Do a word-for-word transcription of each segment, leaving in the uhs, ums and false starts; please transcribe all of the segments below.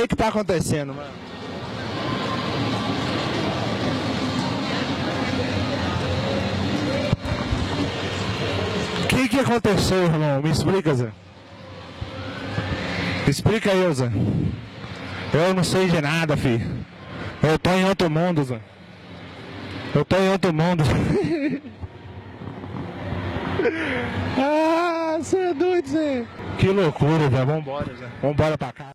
que que tá acontecendo, mano? O que que aconteceu, irmão? Me explica, Zé. Me explica aí, Zé. Eu não sei de nada, filho. Eu tô em outro mundo, Zé. Eu tô em outro mundo. Ah, você é doido, Zé. Que loucura, velho. Vambora, Zé. Vambora pra cá.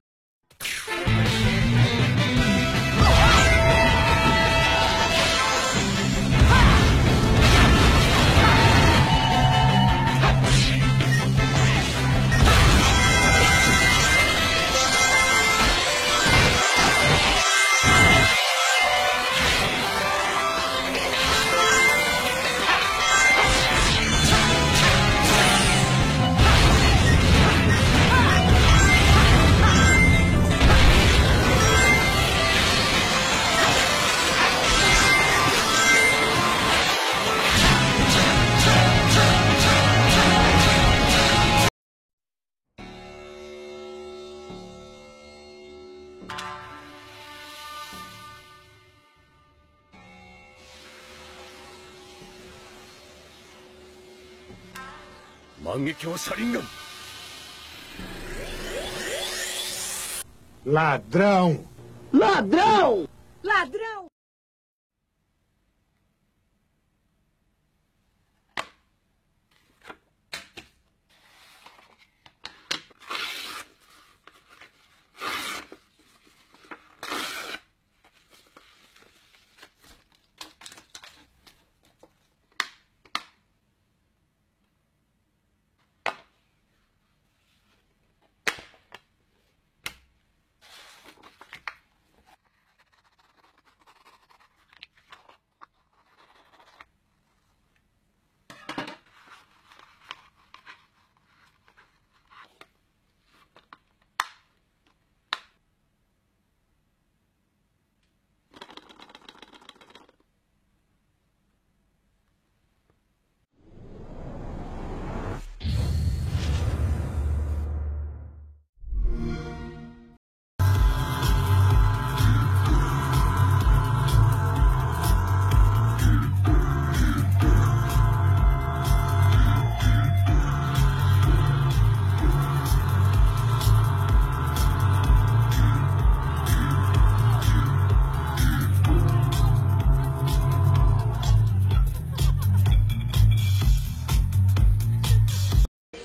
Ladrão! Ladrão! Ladrão!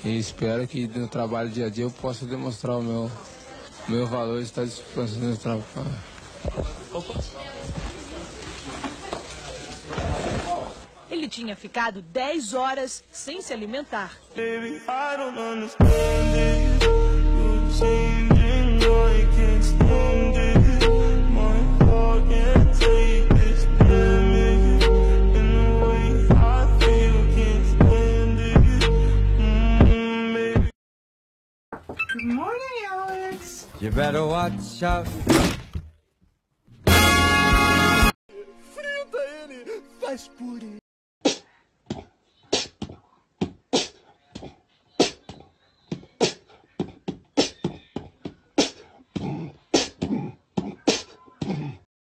E espero que no trabalho dia a dia eu possa demonstrar o meu, meu valor e estar disposto no trabalho. Ele tinha ficado dez horas sem se alimentar. Baby, I don't understand it. Good morning, Alex. You better watch out. Frita ele, faz purê.